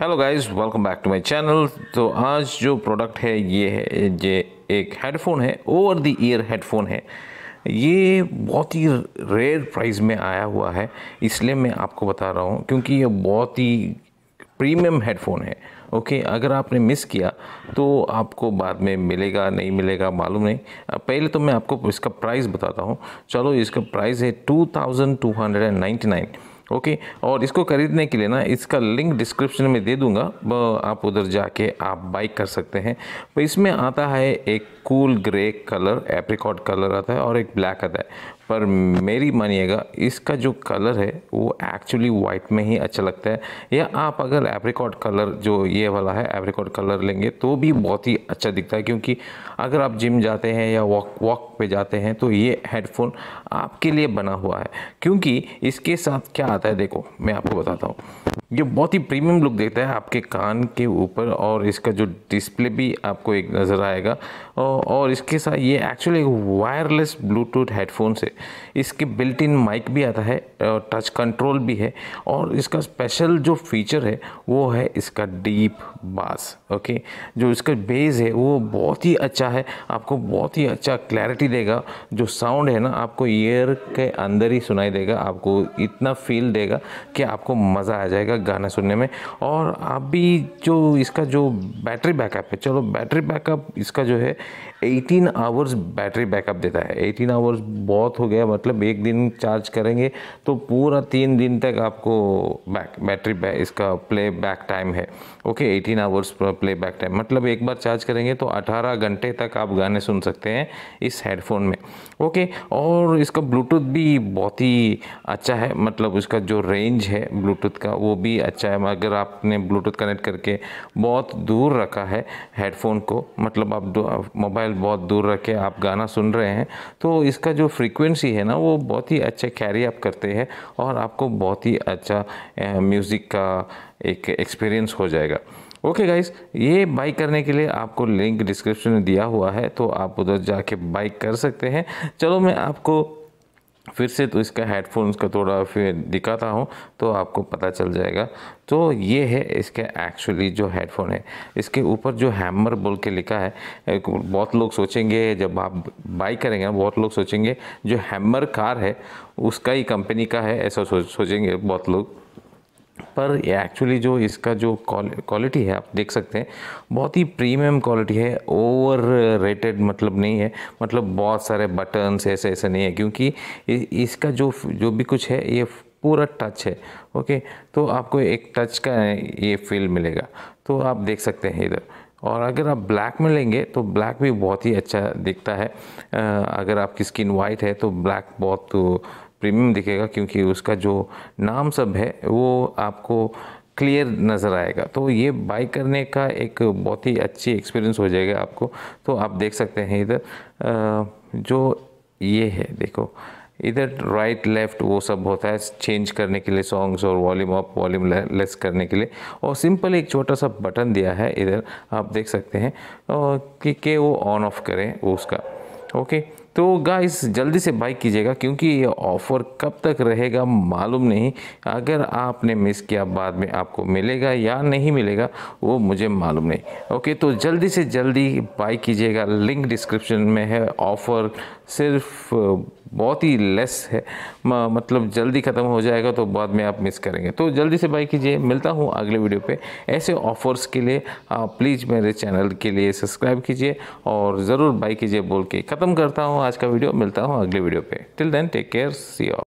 Hello guys, welcome back to my channel. तो आज जो प्रोडक्ट है ये है, ये एक हेडफोन है, ओवर द ईयर हेडफोन है। ये बहुत ही रेयर प्राइस में आया हुआ है, इसलिए मैं आपको बता रहा हूँ क्योंकि ये बहुत ही प्रीमियम हेडफोन है। ओके, अगर आपने मिस किया तो आपको बाद में मिलेगा नहीं मिलेगा मालूम नहीं। पहले तो मैं आपको इसका प्राइस बताता हूँ। चलो, इसका प्राइस है 2299। ओके, और इसको ख़रीदने के लिए ना इसका लिंक डिस्क्रिप्शन में दे दूंगा, आप उधर जाके आप बाई कर सकते हैं। पर इसमें आता है एक cool grey colour, apricot colour आता है और एक ब्लैक आता है। पर मेरी मानिएगा, इसका जो कलर है वो एक्चुअली वाइट में ही अच्छा लगता है, या आप अगर एप्रिकॉट कलर जो ये वाला है एप्रिकॉट कलर लेंगे तो भी बहुत ही अच्छा दिखता है। क्योंकि अगर आप जिम जाते हैं या वॉक पे जाते हैं तो ये हेडफोन आपके लिए बना हुआ है। क्योंकि इसके साथ क्या आता है, देखो मैं आपको बताता हूँ, ये बहुत ही प्रीमियम लुक देता है आपके कान के ऊपर। और इसका जो डिस्प्ले भी आपको एक नज़र आएगा, और इसके साथ ये एक्चुअली वायरलेस ब्लूटूथ हेडफोन से इसके बिल्ट इन माइक भी आता है, टच कंट्रोल भी है। और इसका स्पेशल जो फीचर है वो है इसका डीप बास। ओके, जो इसका बेस है वो बहुत ही अच्छा है, आपको बहुत ही अच्छा क्लैरिटी देगा। जो साउंड है ना आपको ईयर के अंदर ही सुनाई देगा, आपको इतना फील देगा कि आपको मज़ा आ जाएगा गाना सुनने में। और अभी जो इसका जो बैटरी बैकअप है, चलो बैटरी बैकअप इसका जो है 18 आवर्स बैटरी बैकअप देता है। 18 आवर्स बहुत हो गया, मतलब एक दिन चार्ज करेंगे तो पूरा 3 दिन तक आपको बैटरी इसका प्ले बैक टाइम है। Okay, 18 hours play back time, मतलब एक बार चार्ज करेंगे तो 18 घंटे तक आप गाने सुन सकते हैं इस हेडफोन में। ओके, और इसका ब्लूटूथ भी बहुत ही अच्छा है, मतलब उसका जो रेंज है ब्लूटूथ का वो भी अच्छा है। अगर आपने ब्लूटूथ कनेक्ट करके बहुत दूर रखा है हेडफोन को, मतलब आप मोबाइल बहुत दूर रखे आप गाना सुन रहे हैं, तो इसका जो फ्रीक्वेंसी है ना वो बहुत ही अच्छा कैरी अप करते हैं और आपको बहुत ही अच्छा म्यूज़िक का एक एक्सपीरियंस हो जाएगा। ओके गाइस, ये बाई करने के लिए आपको लिंक डिस्क्रिप्शन में दिया हुआ है, तो आप उधर जाके बाई कर सकते हैं। चलो मैं आपको फिर से तो इसका हेडफोन्स का थोड़ा फिर दिखाता हूँ तो आपको पता चल जाएगा। तो ये है इसके एक्चुअली जो हेडफोन है, इसके ऊपर जो हैमर बोल के लिखा है, बहुत लोग सोचेंगे जब आप बाई करेंगे, बहुत लोग सोचेंगे जो हैमर कार है उसका ही कंपनी का है, ऐसा सोचेंगे बहुत लोग। पर एक्चुअली जो इसका जो क्वालिटी है आप देख सकते हैं, बहुत ही प्रीमियम क्वालिटी है, ओवर रेटेड मतलब नहीं है, मतलब बहुत सारे बटन्स ऐसे ऐसे नहीं है। क्योंकि इसका जो भी कुछ है ये पूरा टच है। ओके, तो आपको एक टच का ये फील मिलेगा, तो आप देख सकते हैं इधर। और अगर आप ब्लैक में लेंगे तो ब्लैक भी बहुत ही अच्छा दिखता है। अगर आपकी स्किन वाइट है तो ब्लैक बहुत प्रीमियम दिखेगा, क्योंकि उसका जो नाम सब है वो आपको क्लियर नज़र आएगा। तो ये बाई करने का एक बहुत ही अच्छी एक्सपीरियंस हो जाएगा आपको। तो आप देख सकते हैं इधर जो ये है, देखो इधर राइट लेफ़्ट वो सब होता है चेंज करने के लिए सॉन्ग्स, और वॉल्यूम अप वॉल्यूम लेस करने के लिए, और सिंपल एक छोटा सा बटन दिया है इधर, आप देख सकते हैं कि वो ऑन ऑफ करें उसका। ओके, तो गाइस जल्दी से बाई कीजिएगा क्योंकि ये ऑफ़र कब तक रहेगा मालूम नहीं। अगर आपने मिस किया बाद में आपको मिलेगा या नहीं मिलेगा वो मुझे मालूम नहीं। ओके, तो जल्दी से जल्दी बाई कीजिएगा, लिंक डिस्क्रिप्शन में है। ऑफ़र सिर्फ बहुत ही लेस है, मतलब जल्दी ख़त्म हो जाएगा तो बाद में आप मिस करेंगे। तो जल्दी से बाई कीजिए, मिलता हूँ अगले वीडियो पे। ऐसे ऑफ़र्स के लिए आप प्लीज़ मेरे चैनल के लिए सब्सक्राइब कीजिए और ज़रूर बाई कीजिए बोल के ख़त्म करता हूँ आज का वीडियो। मिलता हूँ अगले वीडियो पे, till then take care, see you.